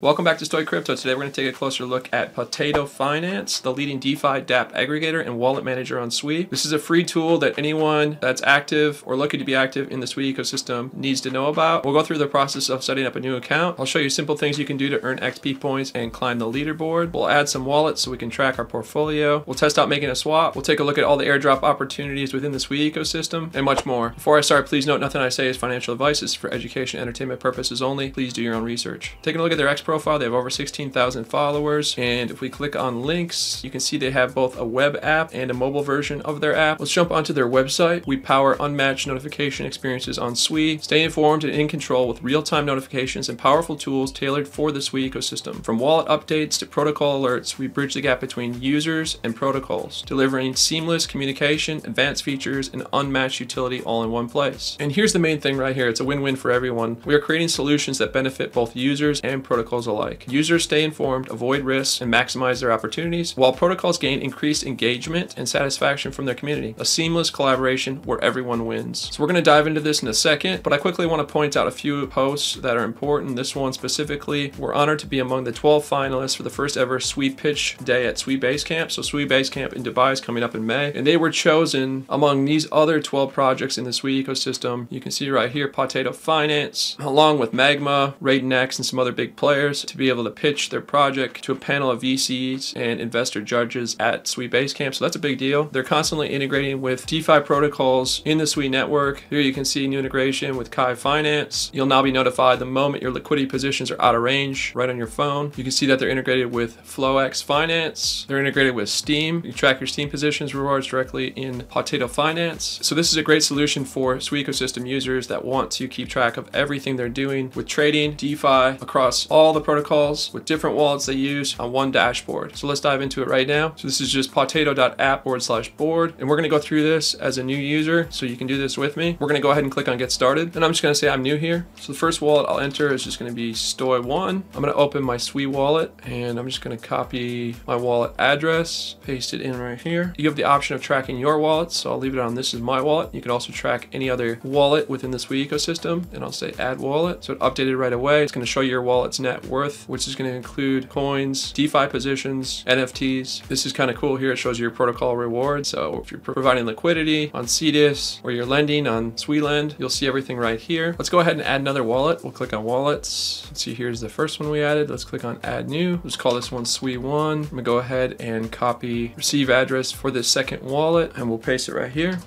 Welcome back to Stoy Crypto. Today we're going to take a closer look at Pawtato Finance, the leading DeFi dApp aggregator and wallet manager on Sui. This is a free tool that anyone that's active or looking to be active in the Sui ecosystem needs to know about. We'll go through the process of setting up a new account. I'll show you simple things you can do to earn XP points and climb the leaderboard. We'll add some wallets so we can track our portfolio. We'll test out making a swap. We'll take a look at all the airdrop opportunities within the Sui ecosystem and much more. Before I start, please note nothing I say is financial advice. It's for education and entertainment purposes only. Please do your own research. Taking a look at their profile, they have over 16,000 followers, and if we click on links, you can see they have both a web app and a mobile version of their app. Let's jump onto their website. We power unmatched notification experiences on Sui. Stay informed and in control with real-time notifications and powerful tools tailored for the Sui ecosystem. From wallet updates to protocol alerts, we bridge the gap between users and protocols, delivering seamless communication, advanced features, and unmatched utility all in one place. And here's the main thing right here. It's a win-win for everyone. We are creating solutions that benefit both users and protocols alike. Users stay informed, avoid risks, and maximize their opportunities, while protocols gain increased engagement and satisfaction from their community. A seamless collaboration where everyone wins. So we're going to dive into this in a second, but I quickly want to point out a few posts that are important. This one specifically, we're honored to be among the 12 finalists for the first ever Sui Pitch Day at Sui Base Camp. So Sui Base Camp in Dubai is coming up in May, and they were chosen among these other 12 projects in the Sui ecosystem. You can see right here, Pawtato Finance, along with Magma, RaidenX, and some other big players, to be able to pitch their project to a panel of VCs and investor judges at Sui Base Camp. So that's a big deal. They're constantly integrating with DeFi protocols in the Sui network. Here you can see new integration with Kai Finance. You'll now be notified the moment your liquidity positions are out of range right on your phone. You can see that they're integrated with FlowX Finance. They're integrated with Steam. You track your Steam positions rewards directly in Pawtato Finance. So this is a great solution for Sui ecosystem users that want to keep track of everything they're doing with trading, DeFi, across all the protocols with different wallets they use on one dashboard. So let's dive into it right now. So this is just pawtato.app/board, and we're going to go through this as a new user, so you can do this with me. We're going to go ahead and click on get started, and I'm just going to say I'm new here. So the first wallet I'll enter is just going to be Stoy1. I'm going to open my Sui wallet, and I'm just going to copy my wallet address, paste it in right here. You have the option of tracking your wallets, so I'll leave it on this is my wallet. You can also track any other wallet within the Sui ecosystem, and I'll say add wallet. So it updated right away. It's going to show you your wallet's net worth, which is going to include coins, DeFi positions, NFTs. This is kind of cool here. It shows you your protocol reward. So if you're providing liquidity on Cetus or you're lending on Suilend, you'll see everything right here. Let's go ahead and add another wallet. We'll click on wallets. Let's see, here's the first one we added. Let's click on add new. Let's call this one Sui1. I'm gonna go ahead and copy receive address for this second wallet, and we'll paste it right here.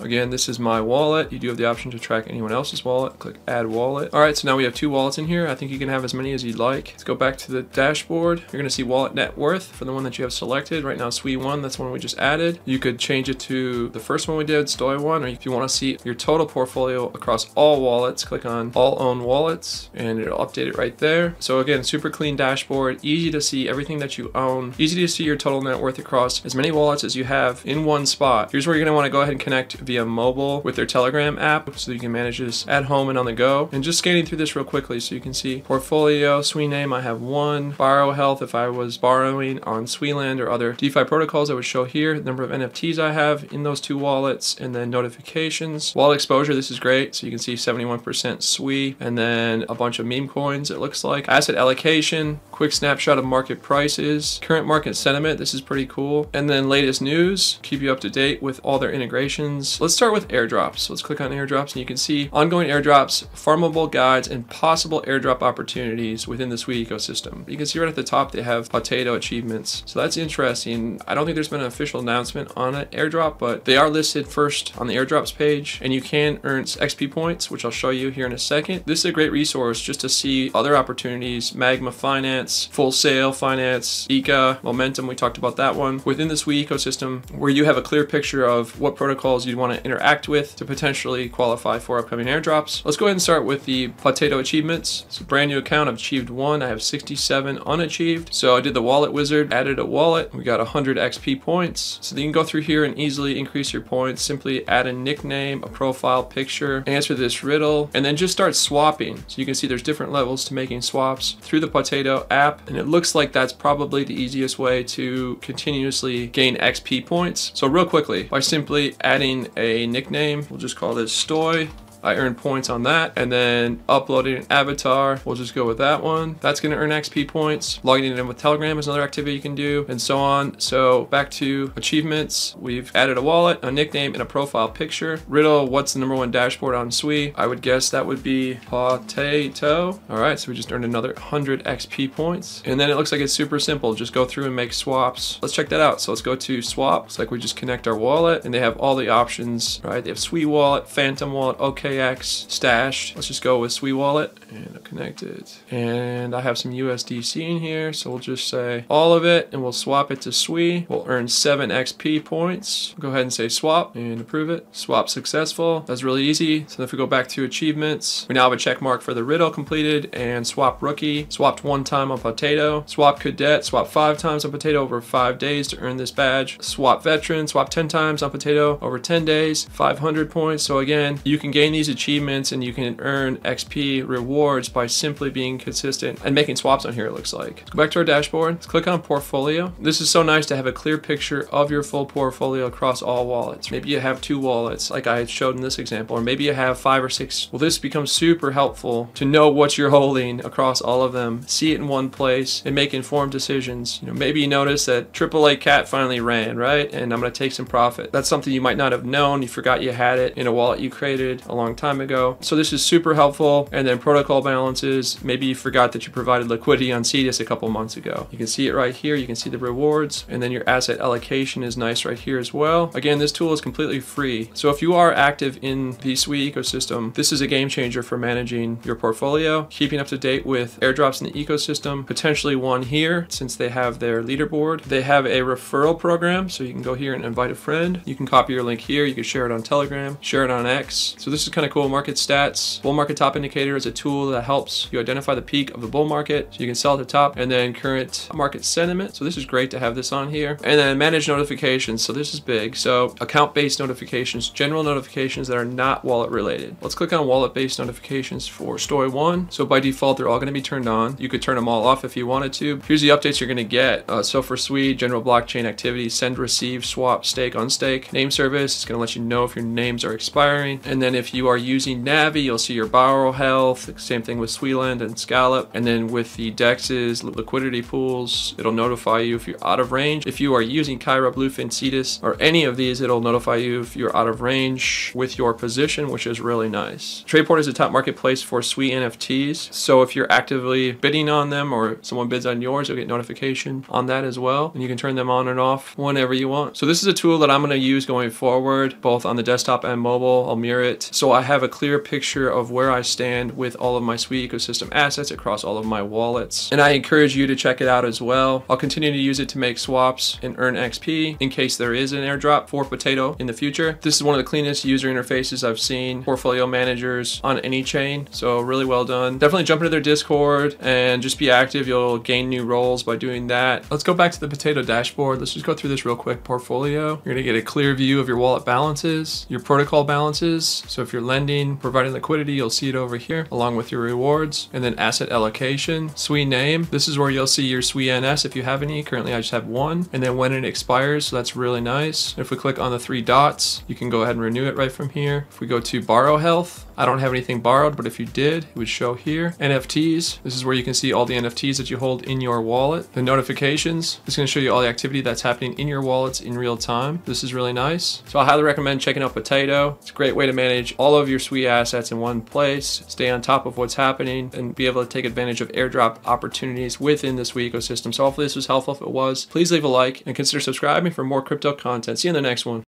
Again, this is my wallet. You do have the option to track anyone else's wallet. Click add wallet. All right, so now we have two wallets in here. I think you can have as many as you'd like. Let's go back to the dashboard. You're gonna see wallet net worth for the one that you have selected. Right now, Sui1, that's the one we just added. You could change it to the first one we did, Stoy1, or if you wanna see your total portfolio across all wallets, click on all own wallets, and it'll update it right there. So again, super clean dashboard, easy to see everything that you own, easy to see your total net worth across as many wallets as you have in one spot. Here's where you're gonna wanna go ahead and connect via mobile with their Telegram app, so you can manage this at home and on the go. And just scanning through this real quickly, so you can see portfolio, Sui Name, I have one. Borrow health, if I was borrowing on Suilend or other DeFi protocols, I would show here the number of NFTs I have in those two wallets, and then notifications. Wallet exposure, this is great. So you can see 71% Sui, and then a bunch of meme coins, it looks like. Asset allocation, quick snapshot of market prices, current market sentiment, this is pretty cool. And then latest news, keep you up to date with all their integrations. Let's start with airdrops. Let's click on airdrops, and you can see ongoing airdrops, farmable guides, and possible airdrop opportunities within the Sui ecosystem. You can see right at the top they have Pawtato achievements. So that's interesting. I don't think there's been an official announcement on an airdrop, but they are listed first on the airdrops page, and you can earn XP points, which I'll show you here in a second. This is a great resource just to see other opportunities, Magma Finance, Full Sail Finance, Eka, Momentum, we talked about that one. Within the Sui ecosystem, where you have a clear picture of what protocols you'd want to interact with to potentially qualify for upcoming airdrops. Let's go ahead and start with the Pawtato achievements. It's a brand new account. I've achieved one. I have 67 unachieved. So I did the wallet wizard, added a wallet. We got 100 XP points. So you can go through here and easily increase your points. Simply add a nickname, a profile picture, answer this riddle, and then just start swapping. So you can see there's different levels to making swaps through the Pawtato app. And it looks like that's probably the easiest way to continuously gain XP points. So real quickly, by simply adding a nickname, we'll just call this Stoy. I earn points on that. And then uploading an avatar, we'll just go with that one. That's gonna earn XP points. Logging in with Telegram is another activity you can do, and so on. So back to achievements. We've added a wallet, a nickname, and a profile picture. Riddle, what's the #1 dashboard on Sui? I would guess that would be Pawtato. All right, so we just earned another 100 XP points. And then it looks like it's super simple. Just go through and make swaps. Let's check that out. So let's go to swap. It's like we just connect our wallet and they have all the options, right? They have Sui wallet, Phantom wallet, OKX, stashed. Let's just go with Sui wallet and I'll connect it. And I have some USDC in here. So we'll just say all of it and we'll swap it to Sui. We'll earn 7 XP points. We'll go ahead and say swap and approve it. Swap successful. That's really easy. So if we go back to achievements, we now have a check mark for the riddle completed and swap rookie. Swapped 1 time on Pawtato. Swap cadet. Swap 5 times on Pawtato over 5 days to earn this badge. Swap veteran. Swap 10 times on Pawtato over 10 days. 500 points. So again, you can gain these achievements and you can earn XP rewards by simply being consistent and making swaps on here, it looks like. Let's go back to our dashboard. Let's click on portfolio. This is so nice to have a clear picture of your full portfolio across all wallets. Maybe you have 2 wallets like I showed in this example, or maybe you have 5 or 6. Well, this becomes super helpful to know what you're holding across all of them, see it in one place and make informed decisions. You know, maybe you notice that AAA cat finally ran, right? And I'm gonna take some profit. That's something you might not have known. You forgot you had it in a wallet you created a long time ago. So this is super helpful. And then protocol balances, maybe you forgot that you provided liquidity on Cetus a couple months ago. You can see it right here. You can see the rewards, and then your asset allocation is nice right here as well. Again, this tool is completely free. So if you are active in the Sui ecosystem, this is a game changer for managing your portfolio, keeping up to date with airdrops in the ecosystem, potentially one here since they have their leaderboard. They have a referral program, so you can go here and invite a friend. You can copy your link here. You can share it on Telegram, share it on X. So this is kind of cool. Market stats. Bull market top indicator is a tool that helps you identify the peak of the bull market, so you can sell at the top, and then current market sentiment. So this is great to have this on here. And then manage notifications. So this is big. So account-based notifications, general notifications that are not wallet related. Let's click on wallet-based notifications for Stoy 1. So by default, they're all going to be turned on. You could turn them all off if you wanted to. Here's the updates you're going to get. So for Sui, general blockchain activity, send, receive, swap, stake, unstake, name service. It's going to let you know if your names are expiring. And then if you are using Navi, you'll see your borrow health. Same thing with Suilend and Scallop. And then with the DEXs, liquidity pools, it'll notify you if you're out of range. If you are using Kyra, Bluefin, Cetus, or any of these, it'll notify you if you're out of range with your position, which is really nice. TradePort is the top marketplace for Sui NFTs. So if you're actively bidding on them or someone bids on yours, you'll get notification on that as well. And you can turn them on and off whenever you want. So this is a tool that I'm going to use going forward, both on the desktop and mobile. I'll mirror it so I have a clear picture of where I stand with all of my Sui ecosystem assets across all of my wallets. And I encourage you to check it out as well. I'll continue to use it to make swaps and earn XP in case there is an airdrop for Pawtato in the future. This is one of the cleanest user interfaces I've seen portfolio managers on any chain. So really well done. Definitely jump into their Discord and just be active. You'll gain new roles by doing that. Let's go back to the Pawtato dashboard. Let's just go through this real quick. Portfolio. You're going to get a clear view of your wallet balances, your protocol balances. So if you're lending, providing liquidity, you'll see it over here along with your rewards, and then asset allocation, Sui name. This is where you'll see your Sui NS if you have any. Currently I just have 1, and then when it expires. So that's really nice. If we click on the 3 dots, you can go ahead and renew it right from here. If we go to borrow health, I don't have anything borrowed, but if you did, it would show here. NFTs. This is where you can see all the NFTs that you hold in your wallet. The notifications. It's going to show you all the activity that's happening in your wallets in real time. This is really nice. So I highly recommend checking out Pawtato. It's a great way to manage all of your Sui assets in one place, stay on top of what's happening, and be able to take advantage of airdrop opportunities within the Sui ecosystem. So hopefully this was helpful. If it was, please leave a like and consider subscribing for more crypto content. See you in the next one.